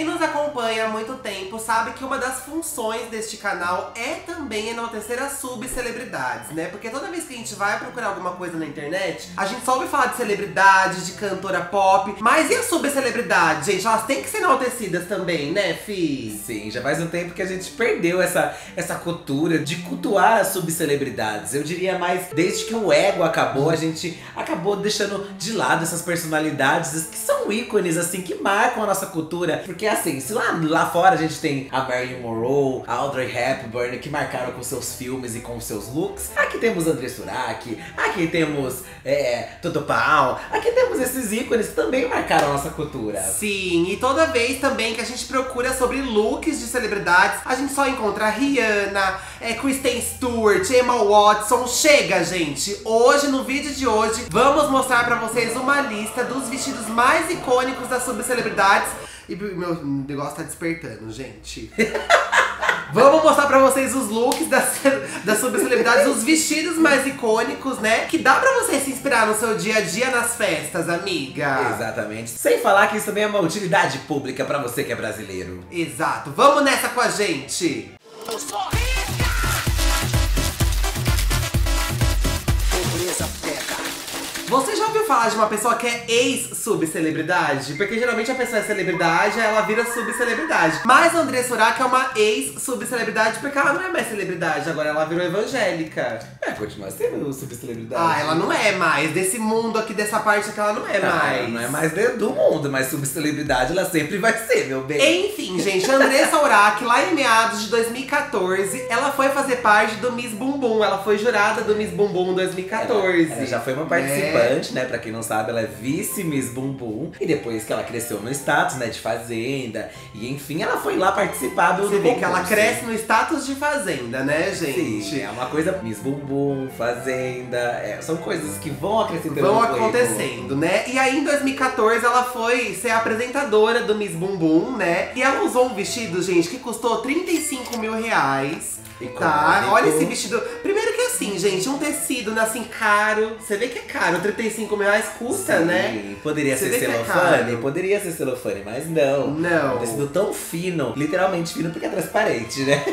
quem nos acompanha há muito tempo sabe que uma das funções deste canal é também enaltecer as subcelebridades, né? Porque toda vez que a gente vai procurar alguma coisa na internet, a gente só ouve falar de celebridade, de cantora pop. Mas e a subcelebridade, gente? Elas têm que ser enaltecidas também, né, Fi? Sim, já faz um tempo que a gente perdeu essa cultura de cultuar as subcelebridades. Eu diria mais, desde que o ego acabou, a gente acabou deixando de lado essas personalidades que são ícones, assim, que marcam a nossa cultura. Porque assim, se lá fora a gente tem a Marilyn Monroe, a Audrey Hepburn, que marcaram com seus filmes e com seus looks, aqui temos André Suraki, aqui temos Toto Pau, aqui temos esses ícones que também marcaram a nossa cultura. Sim, e toda vez também que a gente procura sobre looks de celebridades, a gente só encontra a Rihanna, Kristen Stewart, Emma Watson. Chega, gente! Hoje, no vídeo de hoje, vamos mostrar pra vocês uma lista dos vestidos mais icônicos das subcelebridades. E meu negócio tá despertando, gente. Vamos mostrar pra vocês os looks das subcelebridades, os vestidos mais icônicos, né? Que dá pra você se inspirar no seu dia a dia nas festas, amiga. Exatamente. Sem falar que isso também é uma utilidade pública pra você que é brasileiro. Exato. Vamos nessa com a gente! Você já ouviu falar de uma pessoa que é ex-subcelebridade? Porque geralmente a pessoa é celebridade, ela vira subcelebridade. Mas a Andressa Urach é uma ex-subcelebridade porque ela não é mais celebridade, agora ela virou evangélica. É, continua sendo subcelebridade. Ah, ela não é mais. Desse mundo aqui, dessa parte que ela não é mais. Ela não é mais do mundo, mas subcelebridade ela sempre vai ser, meu bem. Enfim, gente, a Andressa Urach, lá em meados de 2014, ela foi fazer parte do Miss Bumbum. Ela foi jurada do Miss Bumbum 2014. Ela já foi uma participante. Né, pra quem não sabe, ela é vice-Miss Bumbum. E depois que ela cresceu no status, né, de fazenda. E enfim, ela foi lá participar do Bumbum. Que ela cresce no status de fazenda, né, gente? Sim, é uma coisa… Miss Bumbum, fazenda… são coisas que vão acrescentando. Vão acontecendo, né? E aí, em 2014, ela foi ser apresentadora do Miss Bumbum, né? E ela usou um vestido, gente, que custou 35 mil reais. Tá, olha esse vestido. Primeiro que assim, gente, um tecido, né, assim, caro. Você vê que é caro, 35 mil reais custa, sim, né? Poderia ser celofane, mas não. Não. Um tecido tão fino, literalmente fino, porque é transparente, né?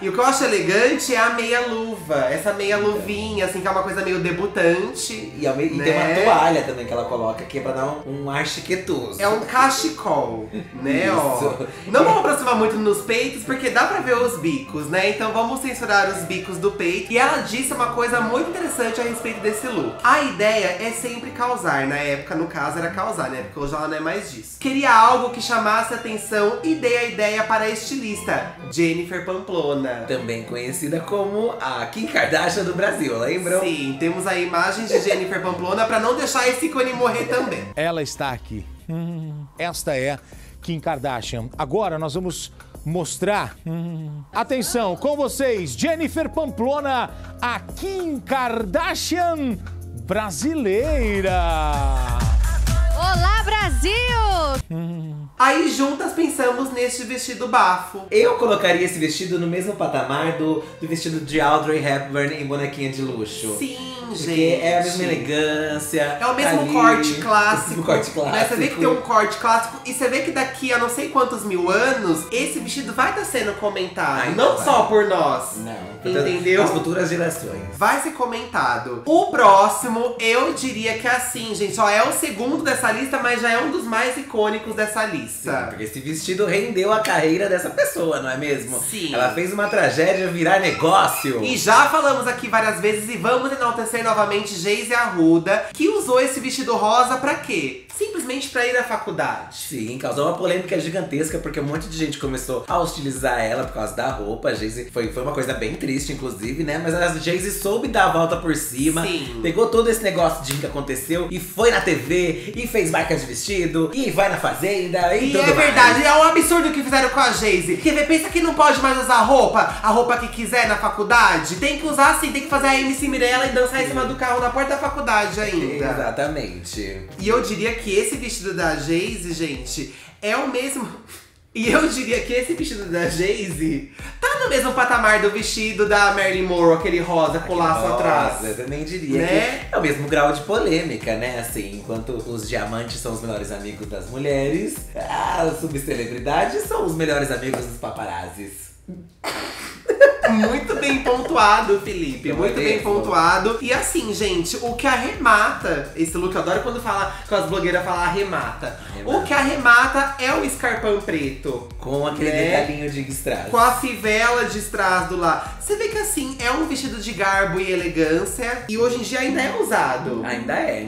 E o que eu acho elegante é a meia-luva. Essa meia-luvinha, assim, que é uma coisa meio debutante. E tem uma toalha também que ela coloca, que é pra dar um ar chiquetoso. É um cachecol, né, ó. Não vamos aproximar muito nos peitos, porque dá pra ver os bicos, né? Então vamos censurar os bicos do peito. E ela disse uma coisa muito interessante a respeito desse look. A ideia é sempre causar. Na época, no caso, era causar, né? Porque hoje ela não é mais disso. Queria algo que chamasse atenção e dei a ideia para a estilista Jennifer Pamplona. Também conhecida como a Kim Kardashian do Brasil, lembram? Sim, temos aí imagens de Jennifer Pamplona para não deixar esse ícone morrer também. Ela está aqui. Esta é Kim Kardashian. Agora nós vamos mostrar. Atenção, com vocês, Jennifer Pamplona, a Kim Kardashian brasileira. Olá, Brasil! Aí juntas pensamos neste vestido bafo. Eu colocaria esse vestido no mesmo patamar do vestido de Audrey Hepburn em Bonequinha de Luxo. Sim, porque gente, é a mesma elegância. É o mesmo corte clássico. Mas você vê que tem um corte clássico. E você vê que daqui a não sei quantos mil anos, esse vestido vai estar sendo comentado. Ai, não vai. Só por nós. Não. Entendeu? As futuras gerações. Vai ser comentado. O próximo, eu diria que é assim, gente. Ó, é o segundo dessa lista, mas já é um dos mais icônicos dessa lista. Sim, porque esse vestido rendeu a carreira dessa pessoa, não é mesmo? Sim. Ela fez uma tragédia virar negócio. E já falamos aqui várias vezes e vamos enaltecer novamente Geyse Arruda, que usou esse vestido rosa pra quê? Simplesmente pra ir à faculdade. Sim, causou uma polêmica gigantesca, porque um monte de gente começou a hostilizar ela por causa da roupa. A Geyse foi uma coisa bem triste, inclusive, né? Mas a Geyse soube dar a volta por cima. Sim. Pegou todo esse negócio de que aconteceu e foi na TV, e fez marca de vestido, e vai na fazenda, e tudo é verdade, mais. É um absurdo o que fizeram com a Geyse. Porque pensa que não pode mais usar a roupa que quiser na faculdade. Tem que usar assim, tem que fazer a MC Mirella e dançar em cima do carro na porta da faculdade ainda. Exatamente. E eu diria que esse vestido da Geyse, gente, é o mesmo… E eu diria que esse vestido da Geyse tá no mesmo patamar do vestido da Marilyn Monroe, aquele rosa colasso atrás. Eu também diria, né? Que é o mesmo grau de polêmica, né? Assim, enquanto os diamantes são os melhores amigos das mulheres, as subcelebridades são os melhores amigos dos paparazzis. Muito bem pontuado, Felipe. Muito bem pontuado. E assim, gente, o que arremata esse look, eu adoro quando fala, que as blogueiras falam arremata. O que arremata é o escarpão preto. Com aquele detalhinho de strass. Com a fivela de strass do lado. Você vê que assim, é um vestido de garbo e elegância. E hoje em dia ainda é usado. Ainda é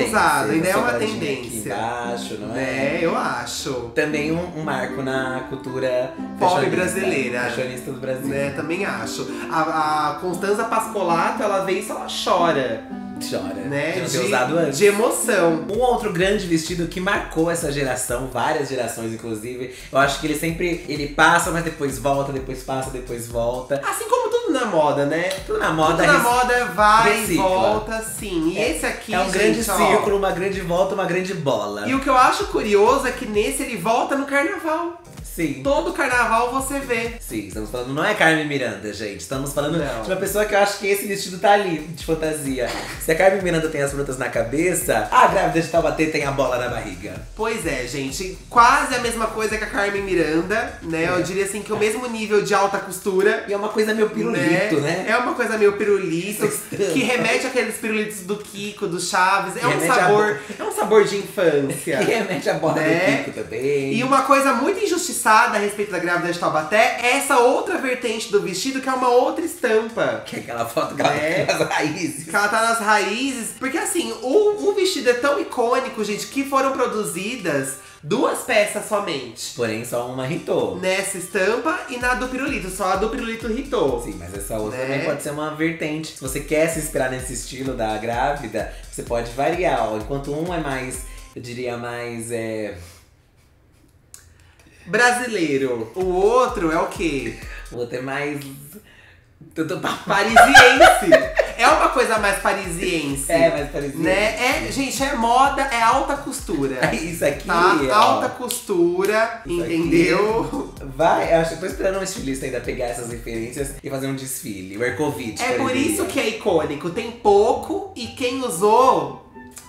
usado, ainda é uma tendência. Embaixo, não é? É, eu acho. Também um marco na cultura pop brasileira. Fashionista do Brasil. É, também acho. A Constanza Pascolato, ela vê isso, ela chora. Chora, né? De não ter usado antes. De emoção. Um outro grande vestido que marcou essa geração, várias gerações inclusive. Eu acho que ele sempre, ele passa, mas depois volta, depois passa, depois volta. Assim como tudo na moda, né? Tudo na moda, tudo na moda vai e volta, sim. E esse aqui, é um grande círculo, uma grande volta, uma grande bola. E o que eu acho curioso é que nesse ele volta no carnaval. Sim. Todo carnaval você vê. Sim, estamos falando, não é Carmen Miranda, gente. Estamos falando de uma pessoa que eu acho que esse vestido tá ali, de fantasia. Se a Carmen Miranda tem as frutas na cabeça, a grávida de Taubaté tem a bola na barriga. Pois é, gente. Quase a mesma coisa que a Carmen Miranda, né? É. Eu diria assim, que o mesmo nível de alta costura. E é uma coisa meio pirulito, né? É uma coisa meio pirulito, que remete àqueles pirulitos do Kiko, do Chaves. É um sabor, é um sabor de infância. Que remete à bola do Kiko também. E uma coisa muito injustiçada a respeito da grávida de Taubaté, essa outra vertente do vestido, que é uma outra estampa. Que é aquela foto que ela tá nas raízes. Que ela tá nas raízes. Porque assim, o vestido é tão icônico, gente, que foram produzidas duas peças somente. Porém, só uma hitou. Nessa estampa e na do pirulito. Só a do pirulito hitou. Sim, mas essa outra também pode ser uma vertente. Se você quer se inspirar nesse estilo da grávida, você pode variar. Enquanto um é mais, eu diria mais… brasileiro. O outro é o quê? O outro é mais… parisiense. É uma coisa mais parisiense. É, mais parisiense. Né? É, gente, é moda, é alta costura. Isso aqui, tá? Alta costura, isso, entendeu? Aqui. Vai, eu acho que eu tô esperando um estilista ainda pegar essas referências e fazer um desfile. O Ercovitch. É por isso que é icônico. Tem pouco e quem usou…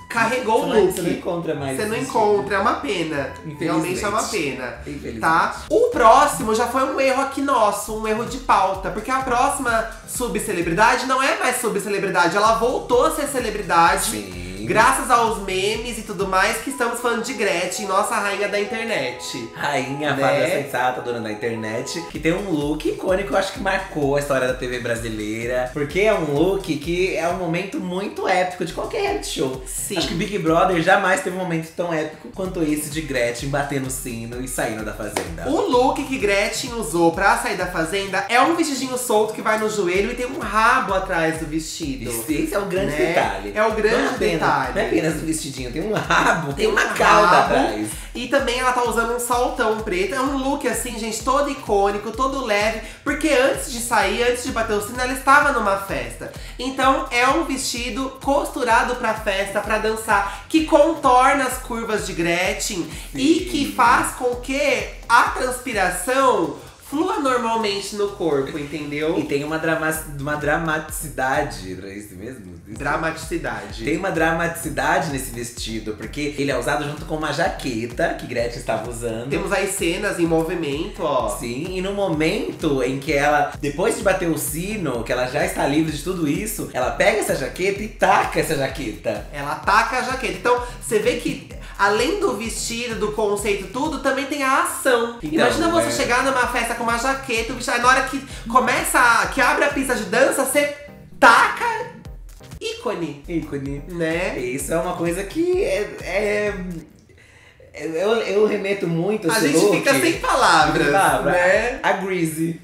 carregou o look. Você não encontra mais. Você não encontra, é uma pena. Realmente é uma pena, tá? O próximo já foi um erro aqui nosso, um erro de pauta. Porque a próxima subcelebridade não é mais subcelebridade, ela voltou a ser celebridade. Sim. Graças aos memes e tudo mais, que estamos falando de Gretchen, nossa rainha da internet. Rainha, fada sensata, dona da internet. Que tem um look icônico, eu acho que marcou a história da TV brasileira. Porque é um look que é um momento muito épico de qualquer reality show. Sim. Acho que Big Brother jamais teve um momento tão épico quanto esse de Gretchen batendo o sino e saindo da fazenda. O look que Gretchen usou pra sair da fazenda é um vestidinho solto que vai no joelho e tem um rabo atrás do vestido. Esse é o grande detalhe. É o grande detalhe. Não é apenas um vestidinho, tem um rabo, tem uma cauda atrás. E também ela tá usando um saltão preto. É um look assim, gente, todo icônico, todo leve. Porque antes de sair, antes de bater o sino, ela estava numa festa. Então é um vestido costurado pra festa, pra dançar. Que contorna as curvas de Gretchen. Sim. E que faz com que a transpiração flua normalmente no corpo, entendeu? E tem uma dramaticidade, não é isso mesmo? Isso. Dramaticidade. Tem uma dramaticidade nesse vestido, porque ele é usado junto com uma jaqueta que Gretchen estava usando. Temos as cenas em movimento, ó. Sim, e no momento em que ela, depois de bater o sino, que ela já está livre de tudo isso, ela pega essa jaqueta e taca essa jaqueta. Ela taca a jaqueta. Então, você vê que… além do vestido, do conceito, tudo, também tem a ação. Então, imagina você chegar numa festa com uma jaqueta, na hora que começa, que abre a pista de dança, você taca… ícone. Ícone. Né? Isso é uma coisa que eu remeto muito a esse look. A gente fica sem palavras, né? A Greasy.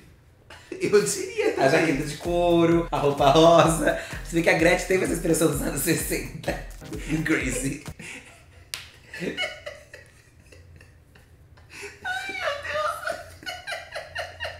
Eu diria também. A jaqueta de couro, a roupa rosa. Você vê que a Gretchen teve essa expressão dos anos 60. Greasy. Ai, meu Deus!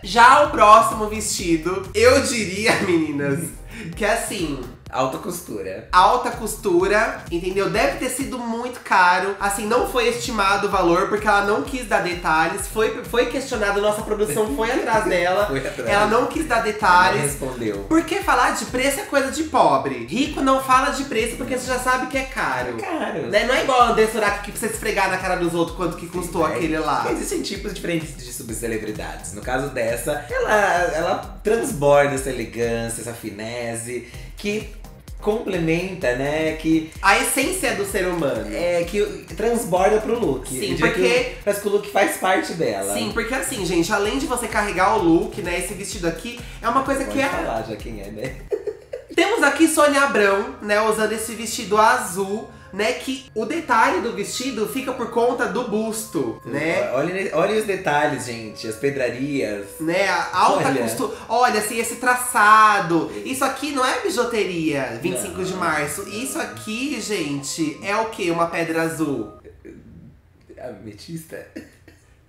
Já o próximo vestido, eu diria, meninas, que assim… Alta costura. Alta costura, entendeu? Deve ter sido muito caro. Assim, não foi estimado o valor, porque ela não quis dar detalhes. Foi questionado, nossa produção foi atrás dela. Foi atrás. Ela não quis dar detalhes. Ela respondeu. Porque falar de preço é coisa de pobre. Rico não fala de preço, porque você já sabe que é caro. É caro. Né? Não é igual o André Suraki, que precisa esfregar na cara dos outros quanto que custou aquele lá. Existem tipos diferentes de subcelebridades. No caso dessa, ela transborda essa elegância, essa finesse, que complementa, né, que… a essência do ser humano. É, que transborda pro look. Sim, porque… parece que o look faz parte dela. Sim, porque assim, gente, além de você carregar o look, né, esse vestido aqui, é uma coisa que é… Pode falar já quem é, né? Temos aqui Sônia Abrão, né, usando esse vestido azul. Né, que o detalhe do vestido fica por conta do busto, né? Olha os detalhes, gente, as pedrarias. Né, a alta costura. Olha, assim, esse traçado. Isso aqui não é bijuteria, 25 não. de março. Isso aqui, gente, é o quê? Uma pedra azul? Ametista?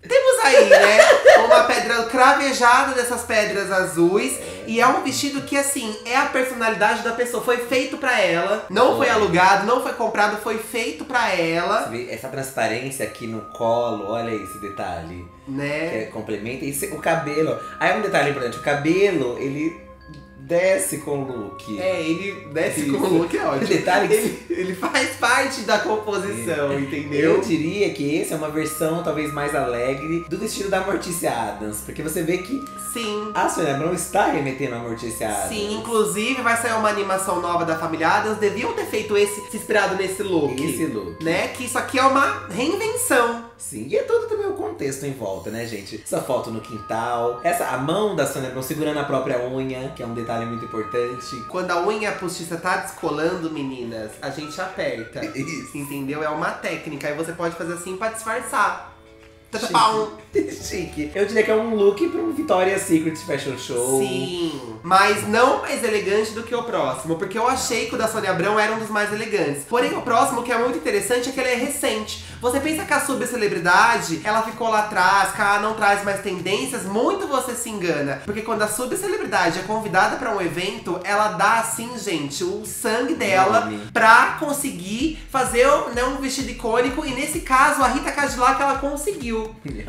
Temos aí, né, uma pedra cravejada dessas pedras azuis. É. E é um vestido que, assim, é a personalidade da pessoa. Foi feito pra ela, não foi alugado, não foi comprado, foi feito pra ela. Essa transparência aqui no colo, olha esse detalhe. Né? Que complementa. E o cabelo, aí é um detalhe importante, o cabelo, ele… desce com o look. É, ele desce com o look, é ótimo. Detalhe que ele faz parte da composição, entendeu? Eu diria que essa é uma versão talvez mais alegre do vestido da Morticia Adams. Porque você vê que sim, a Sônia Abrão está remetendo a Morticia Adams. Sim, inclusive vai sair uma animação nova da família Adams. Deviam ter feito se inspirado nesse look. Esse look. Né? Que isso aqui é uma reinvenção. Sim, e é todo também o contexto em volta, né, gente? Essa foto no quintal, a mão da Sônia Abrão segurando a própria unha, que é um detalhe muito importante. Quando a unha postiça tá descolando, meninas, a gente aperta. Isso. Entendeu? É uma técnica. E você pode fazer assim pra disfarçar. Toto Pau. Chique. Eu diria que é um look pra um Victoria's Secret Fashion Show. Sim. Mas não mais elegante do que o próximo. Porque eu achei que o da Sônia Abrão era um dos mais elegantes. Porém, o próximo, que é muito interessante, é que ele é recente. Você pensa que a subcelebridade, ela ficou lá atrás, que ela não traz mais tendências. Muito você se engana. Porque quando a subcelebridade é convidada pra um evento, ela dá assim, gente, o sangue dela pra conseguir fazer, né, um vestido icônico. E nesse caso, a Rita Cadillac, ela conseguiu.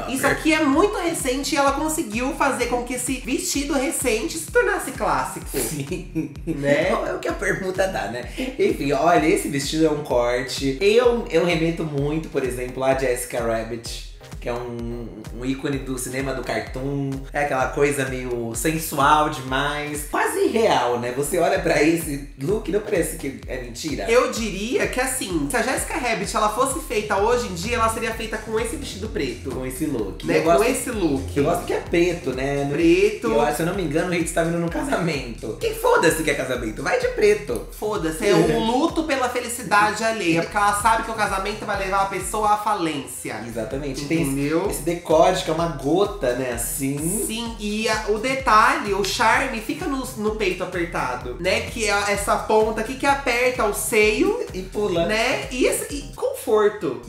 Isso aqui é muito recente e ela conseguiu fazer com que esse vestido recente se tornasse clássico. Sim, né? É o que a permuta dá, né? Enfim, olha, esse vestido é um corte. Eu remeto muito, por exemplo, a Jessica Rabbit, que é um ícone do cinema do cartoon. É aquela coisa meio sensual demais, quase real, né? Você olha pra esse look, não parece que é mentira? Eu diria que assim, se a Jessica Rabbit ela fosse feita hoje em dia, ela seria feita com esse vestido preto. Com esse look. Né? Com esse look. Eu gosto que é preto, né? Preto. Se eu não me engano, o Rita está vindo num casamento. Que foda-se que é casamento, vai de preto. Foda-se, é um luto pela felicidade alheia, porque ela sabe que o casamento vai levar a pessoa à falência. Exatamente, tem esse decote, que é uma gota, né, assim. Sim, e o detalhe, o charme, fica no peito apertado, né? Que é essa ponta aqui que aperta o seio. E pula. Né? E conforto. Conforto.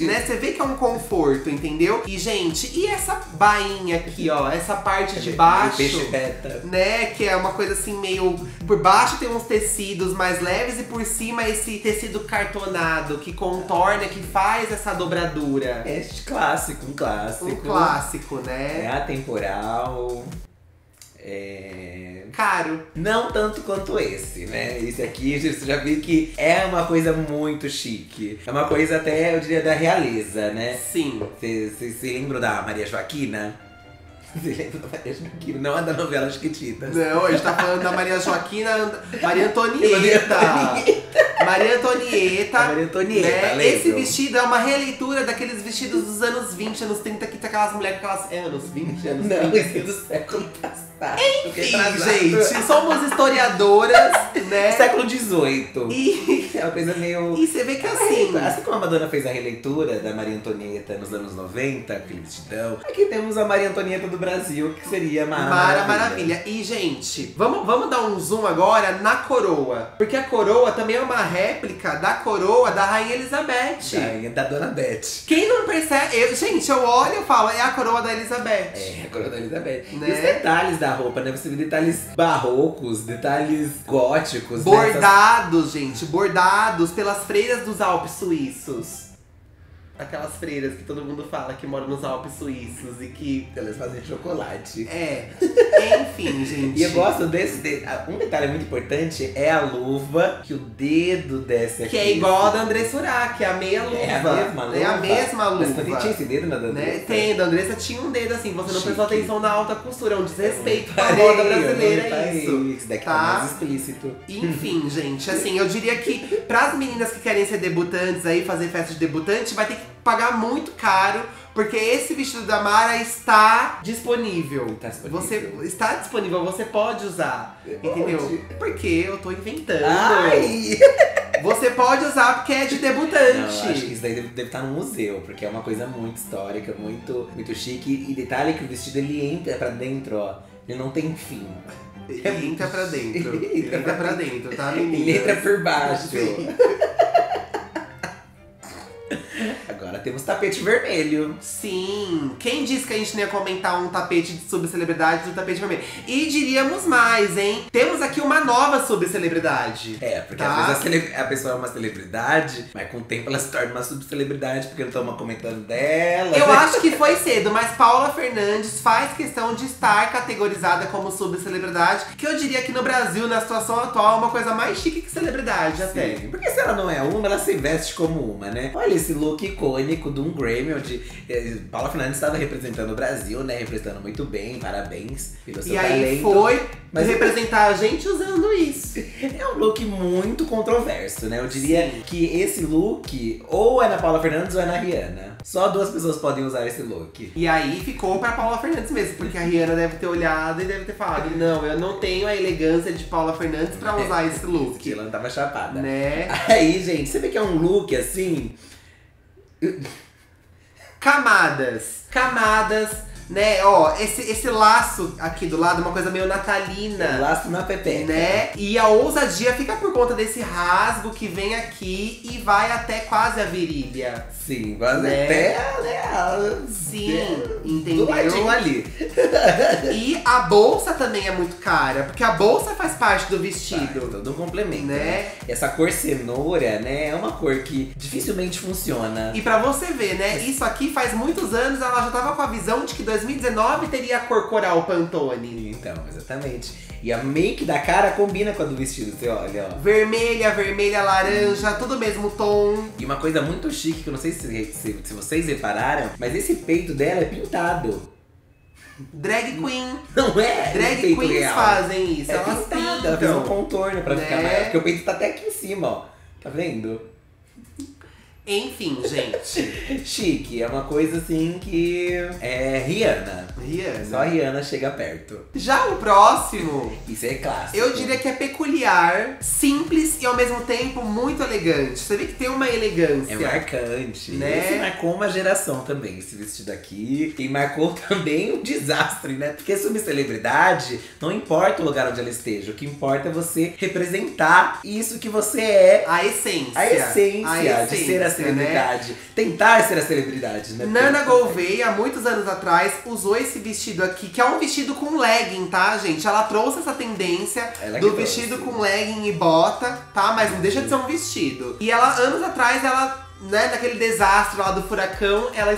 Né? Você vê que é um conforto, entendeu? E, gente, e essa bainha aqui, ó? Essa parte de baixo. Peixe beta. Né? Que é uma coisa assim, meio… Por baixo tem uns tecidos mais leves e por cima esse tecido cartonado que contorna, que faz essa dobradura. É clássico, um clássico. Um clássico, né? É atemporal. É… caro. Não tanto quanto esse, né? Esse aqui, você já viu que é uma coisa muito chique. É uma coisa até, eu diria, da realeza, né? Sim. Você se lembra da Maria Joaquina? Você lembra da Maria Joaquina? Não a da novela Chiquititas. Não, a gente tá falando da Maria Joaquina, Maria Antonieta. Maria Antonieta, né? Esse vestido é uma releitura daqueles vestidos dos anos 20, anos 30, que tem aquelas mulheres que elas… É, anos 20, anos 30. Não, esse é do século passado. Enfim, gente, somos historiadoras, né? Século XVIII. E… é uma coisa meio… E você vê que assim… Assim como a Madonna fez a releitura da Maria Antonieta nos anos 90, aquele vestidão, aqui temos a Maria Antonieta do Brasil, que seria Mara Maravilha. E, gente, vamos dar um zoom agora na coroa. Porque a coroa também é uma réplica da coroa da Rainha Elizabeth. Da Dona Beth. Quem não percebe… gente, eu olho e falo, é a coroa da Elizabeth. É, a coroa da Elizabeth. Né? E os detalhes da da roupa, né? Você vê detalhes barrocos, detalhes góticos. Bordados, né? Gente, bordados pelas freiras dos Alpes suíços. Aquelas freiras que todo mundo fala que moram nos Alpes suíços e que… Elas fazem chocolate. É. Enfim, gente. E eu gosto desse… Um detalhe muito importante é a luva que o dedo desce aqui. Que é igual a da André Suraki, a meia luva. É a mesma luva. É a mesma luva. Mas você tinha esse dedo na da Andressa? Né? Tem, da Andressa tinha um dedo assim. Você não prestou atenção na alta costura, é um desrespeito com a moda brasileira, é isso. Isso daqui tá mais explícito. Enfim, gente, assim, eu diria que pras meninas que querem ser debutantes aí, fazer festa de debutante, vai ter que pagar muito caro, porque esse vestido da Mara está disponível. Tá disponível. Você está disponível, você pode usar. Entendeu? Porque eu tô inventando. Ai. Você pode usar porque é de debutante. Não, acho que isso daí deve estar no museu, porque é uma coisa muito histórica, muito chique. E detalhe que o vestido ele entra pra dentro, ó. Ele não tem fim. Ele entra pra dentro. Ele entra pra dentro, tá, menina? Ele entra por baixo. Agora temos tapete vermelho. Sim! Quem disse que a gente não ia comentar um tapete de subcelebridade do tapete vermelho? E diríamos mais, hein? Temos aqui uma nova subcelebridade. É, porque tá? Às vezes a pessoa é uma celebridade, mas com o tempo ela se torna uma subcelebridade, porque não estamos comentando dela. Eu acho que foi cedo, mas Paula Fernandes faz questão de estar categorizada como subcelebridade, que eu diria que no Brasil, na situação atual, é uma coisa mais chique que celebridade. Sim. Até. Porque se ela não é uma, ela se veste como uma, né? Olha esse look icônico de um Grammy, onde Paula Fernandes estava representando o Brasil, né? Representando muito bem, parabéns pelo seu talento. E aí foi representar a gente usando isso. É um look muito controverso, né? Eu diria que esse look ou é na Paula Fernandes ou é na Rihanna. Só duas pessoas podem usar esse look. E aí ficou pra Paula Fernandes mesmo, porque a Rihanna deve ter olhado e deve ter falado: não, eu não tenho a elegância de Paula Fernandes pra usar esse look. Que ela não tava chapada. Né? Aí, gente, você vê que é um look assim… Camadas, né? Ó, esse laço aqui do lado, uma coisa meio natalina. Um laço na pepeca. Né? E a ousadia fica por conta desse rasgo que vem aqui e vai até quase a virilha. Sim, quase até, né? Sim, entendeu? Do ladinho ali. E a bolsa também é muito cara, porque a bolsa faz parte do vestido. Faz, todo um complemento, né? Essa cor cenoura, né, é uma cor que dificilmente funciona. E pra você ver, né, isso aqui faz muitos anos, ela já tava com a visão de que 2019 teria a cor coral Pantone. Então, exatamente. E a make da cara combina com a do vestido, você olha, ó. Vermelha, laranja, tudo o mesmo tom. E uma coisa muito chique, que eu não sei se vocês repararam, mas esse peito dela é pintado. Drag queen. Não é? Drag queens fazem isso. Elas pintam. Ela fez um contorno pra ficar maior, porque o peito tá até aqui em cima, ó. Tá vendo? Enfim, gente. Chique, é uma coisa assim que… É Rihanna. Só a Rihanna chega perto. Já o próximo… Isso é clássico. Eu diria que é peculiar, simples e ao mesmo tempo muito elegante. Você vê que tem uma elegância. É marcante, né? Esse marcou uma geração também, esse vestido aqui. E marcou também um desastre, né? Porque subcelebridade, não importa o lugar onde ela esteja. O que importa é você representar isso que você é. A essência. De ser assim. Celebridade. Né? Tentar ser a celebridade, né? Nana Gouveia, há muitos anos atrás, usou esse vestido aqui, que é um vestido com legging, tá, gente? Ela trouxe essa tendência do vestido com legging e bota, tá? Mas não deixa de ser um vestido. E ela, anos atrás, ela… Né, naquele desastre lá do furacão, ela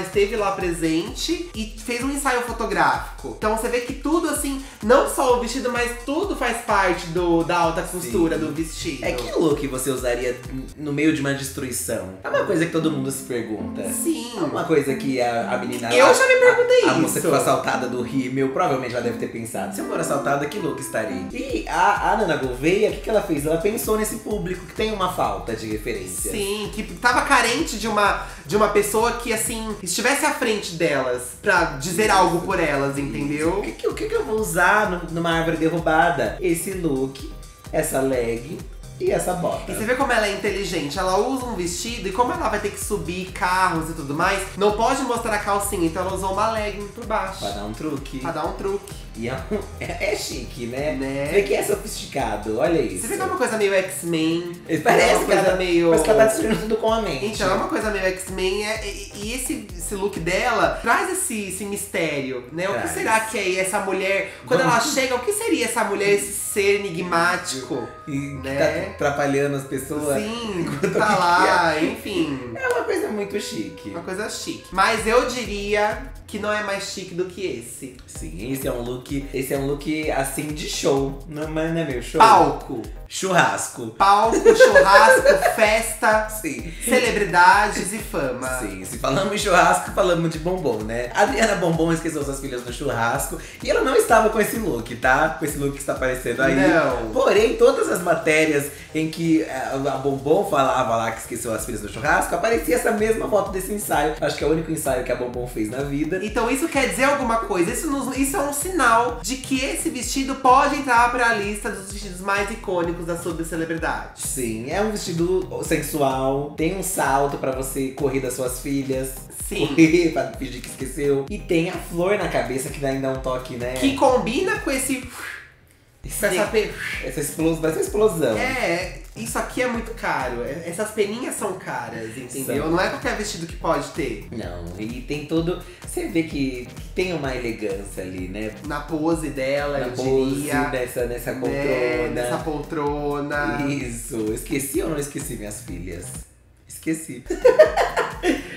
esteve lá presente e fez um ensaio fotográfico. Então você vê que tudo assim, não só o vestido, mas tudo faz parte da alta costura. Sim. Do vestido. É que look você usaria no meio de uma destruição? É uma coisa que todo mundo se pergunta. Sim. É uma coisa que a menina… Eu já me perguntei isso. A moça que foi assaltada do Rímel, provavelmente ela deve ter pensado: se eu for assaltada, que look estaria? E a Nana Gouveia, o que ela fez? Ela pensou nesse público que tem uma falta de referência. Sim, que tava carente de uma pessoa que, assim, estivesse à frente delas pra dizer algo por elas, entendeu? O que eu vou usar numa árvore derrubada? Esse look, essa leg e essa bota. E você vê como ela é inteligente, ela usa um vestido e como ela vai ter que subir carros e tudo mais, não pode mostrar a calcinha, então ela usou uma legging por baixo. Pra dar um truque. E é chique, né? Vê que é sofisticado, olha isso. Você vê que é uma coisa meio X-Men. Parece que ela meio... Parece que ela tá destruindo tudo com a mente. Então, é uma coisa meio X-Men. E esse look dela traz esse mistério, né? Traz. O que será que é essa mulher? Quando ela chega, o que seria essa mulher, esse ser enigmático? E né? Tá atrapalhando as pessoas. Sim, tá lá, enfim. É uma coisa muito chique. Uma coisa chique. Mas eu diria que não é mais chique do que esse. Sim, esse é um look assim de show. Não, mas não é meio show. Palco. Churrasco. Palco, churrasco, festa, sim. Celebridades e fama. Sim, se falamos em churrasco, falamos de Bombom, né? A Adriana Bombom esqueceu suas filhas no churrasco. E ela não estava com esse look, tá? Com esse look que está aparecendo aí. Não. Porém, todas as matérias em que a Bombom falava lá que esqueceu as filhas no churrasco, aparecia essa mesma foto desse ensaio. Acho que é o único ensaio que a Bombom fez na vida. Então isso quer dizer alguma coisa. Isso é um sinal de que esse vestido pode entrar para a lista dos vestidos mais icônicos da sua celebridade. Sim, é um vestido sensual, tem um salto pra você correr das suas filhas. Sim. Correr pra fingir que esqueceu. E tem a flor na cabeça, que ainda dá um toque, né? Que combina com esse… Essa explosão. É, isso aqui é muito caro. Essas peninhas são caras, entendeu? São. Não é qualquer vestido que pode ter. Não, e tem todo… Você vê que tem uma elegância ali, né? Na pose dela, eu diria. Nessa poltrona. Né? Nessa poltrona. Isso. Esqueci ou não esqueci minhas filhas? Esqueci.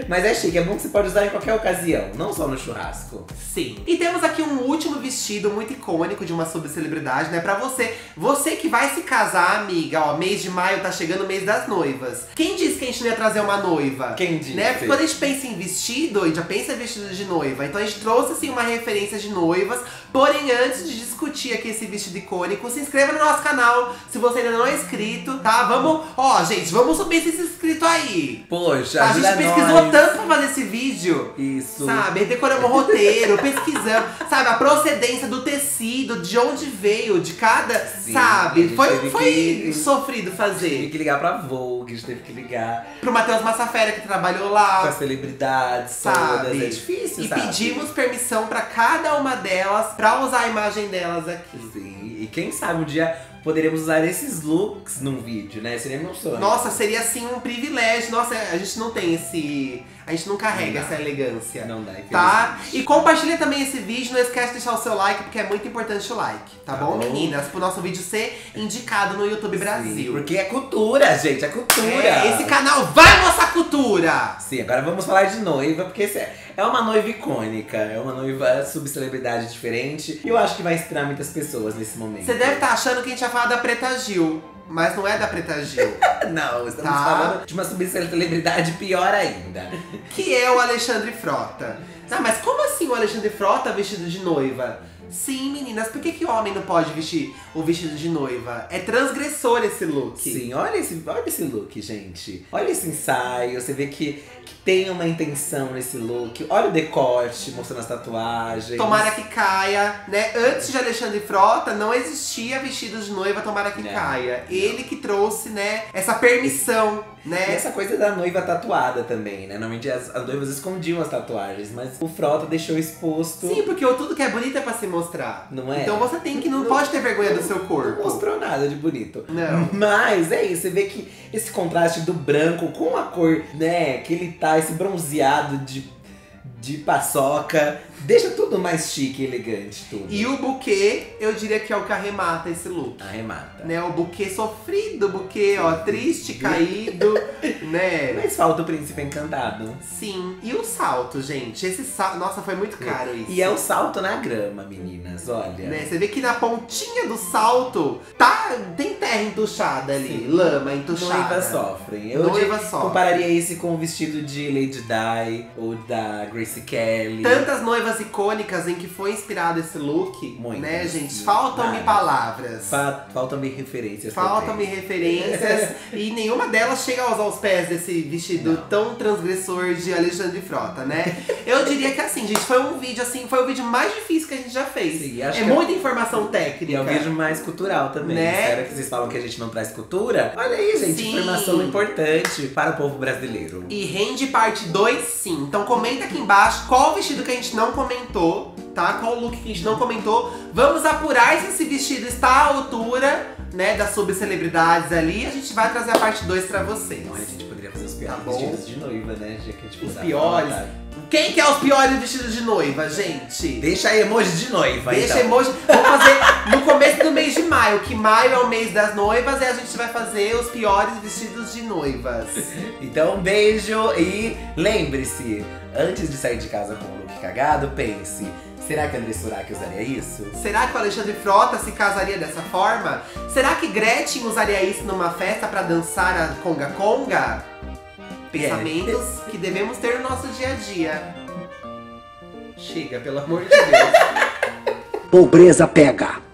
Mas é chique, é bom que você pode usar em qualquer ocasião, não só no churrasco. Sim. E temos aqui um último vestido muito icônico de uma subcelebridade, né? Pra você. Você que vai se casar, amiga, ó, mês de maio tá chegando, o mês das noivas. Quem disse que a gente não ia trazer uma noiva? Quem disse? Né? Porque quando a gente pensa em vestido, a gente já pensa em vestido de noiva. Então a gente trouxe, assim, uma referência de noivas. Porém, antes de discutir aqui esse vestido icônico, se inscreva no nosso canal, se você ainda não é inscrito, tá? Vamos, ó, gente, vamos subir esse inscrito aí. Poxa, a gente pesquisou tanto pra fazer esse vídeo. Isso. Sabe, decoramos o roteiro, pesquisamos. Sabe, a procedência do tecido, de onde veio, de cada… Sim, sabe, foi sofrido fazer. A gente teve que ligar pra Vogue, a gente teve que ligar… Pro Matheus Massafera, que trabalhou lá. Com as celebridades, sabe. Todas. É difícil, sabe. E pedimos permissão pra cada uma delas, pra usar a imagem delas aqui. Sim, e quem sabe um dia… Poderíamos usar esses looks num vídeo, né? Seria meu sonho. Nossa, seria assim um privilégio. Nossa, a gente não tem esse… A gente não carrega essa elegância. Não dá, tá? E compartilha também esse vídeo. Não esquece de deixar o seu like, porque é muito importante o like. Tá bom, meninas? Pro nosso vídeo ser indicado no YouTube Brasil. Sim, porque é cultura, gente. É cultura. É, esse canal vai mostrar cultura! Sim, agora vamos falar de noiva, porque é uma noiva icônica. É uma noiva subcelebridade diferente. E eu acho que vai inspirar muitas pessoas nesse momento. Você deve estar achando que a gente vai falar da Preta Gil. Mas não é da Preta Gil. Não, estamos falando de uma subcelebridade pior ainda. Que é o Alexandre Frota. Não, mas como assim o Alexandre Frota vestido de noiva? Sim, meninas, por que o homem não pode vestir o vestido de noiva? É transgressor esse look. Sim, olha esse look, gente. Olha esse ensaio, você vê que tem uma intenção nesse look. Olha o decote, mostrando as tatuagens. Tomara que caia, né? Antes de Alexandre Frota, não existia vestido de noiva, tomara que caia. Ele que trouxe, né, essa permissão. Né? E essa coisa da noiva tatuada também, né? Normalmente as noivas escondiam as tatuagens, mas o Frota deixou exposto. Sim, porque tudo que é bonito é pra se mostrar. Não é? Então você tem que… Não pode ter vergonha do seu corpo. Não mostrou nada de bonito. Não. Mas é isso, você vê que esse contraste do branco com a cor, né? Que ele tá, esse bronzeado de paçoca. Deixa tudo mais chique e elegante, tudo. E o buquê, eu diria que é o que arremata esse look. Arremata. Né, o buquê sofrido, o buquê, ó, triste, caído, né. Mas falta o príncipe encantado. Sim. E o salto, gente. Esse salto, nossa, foi muito caro isso. E é o salto na grama, meninas, olha. Né, você vê que na pontinha do salto, tá, tem terra entuchada ali, sim. Lama entuchada. Noivas sofrem. Noivas sofrem. Compararia esse com o vestido de Lady Di, ou da Gracie Kelly. Tantas noivas icônicas em que foi inspirado esse look, muito, né, gente? Faltam-me palavras. Faltam-me referências. Faltam-me referências. E nenhuma delas chega aos pés desse vestido tão transgressor de Alexandre Frota, né? Eu diria que assim, gente, foi o vídeo mais difícil que a gente já fez. Sim, acho muita informação técnica. E é um vídeo mais cultural também, né? Será que vocês falam que a gente não traz cultura? Olha aí, gente, sim. Informação importante para o povo brasileiro. E rende parte 2, sim. Então comenta aqui embaixo qual vestido que a gente não comentou tá? Qual o look que a gente não comentou. Vamos apurar se esse vestido está à altura, né, das subcelebridades ali. A gente vai trazer a parte 2 pra vocês. Olha, a gente poderia fazer os piores vestidos de noiva, né? Já que a gente os piores. Quem quer os piores vestidos de noiva, gente? Deixa aí emoji de noiva, deixa então. Emoji. Vamos fazer no começo do mês de maio, que maio é o mês das noivas. E a gente vai fazer os piores vestidos de noivas. Então, um beijo e lembre-se, antes de sair de casa com o look cagado, pense… Será que André Suraki usaria isso? Será que o Alexandre Frota se casaria dessa forma? Será que Gretchen usaria isso numa festa pra dançar a Conga Conga? Pensamentos que devemos ter no nosso dia a dia. Chega, pelo amor de Deus. Pobreza pega!